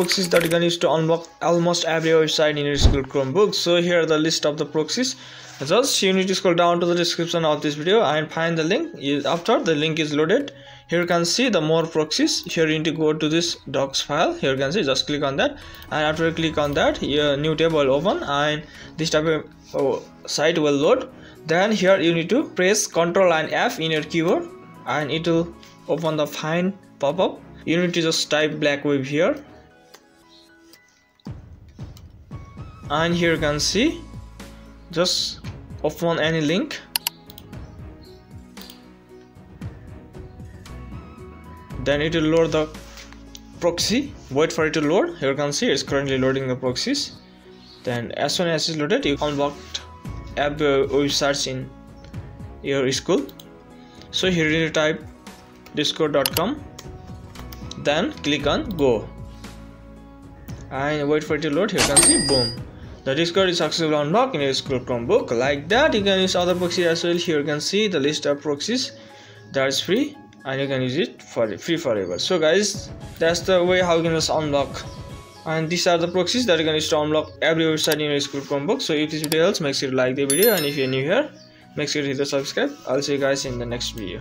proxies that you can use to unblock almost every website in your school Chromebook. So here are the list of the proxies. Just you need to scroll down to the description of this video and find the link. After the link is loaded, here you can see the more proxies. Here you need to go to this docs file. Here you can see, just click on that, and after you click on that, your new tab will open and this type of site will load. Then here you need to press Ctrl and F in your keyboard and it will open the find pop-up. You need to just type Blackweb here, and here you can see, just open any link. Then it will load the proxy. Wait for it to load. Here you can see it's currently loading the proxies. Then as soon as it's loaded, you unblock websites in your school. So here you type discord.com, then click on go and wait for it to load. Here you can see, boom, the Discord is successfully unlocked in your school Chromebook. Like that, you can use other proxies as well. Here you can see the list of proxies that is free, and you can use it for free forever. So guys, that's the way how you can just unlock, and these are the proxies that you can use to unlock every website in your school Chromebook. So if this video helps, make sure to like the video, and if you're new here, make sure to hit the subscribe. I'll see you guys in the next video.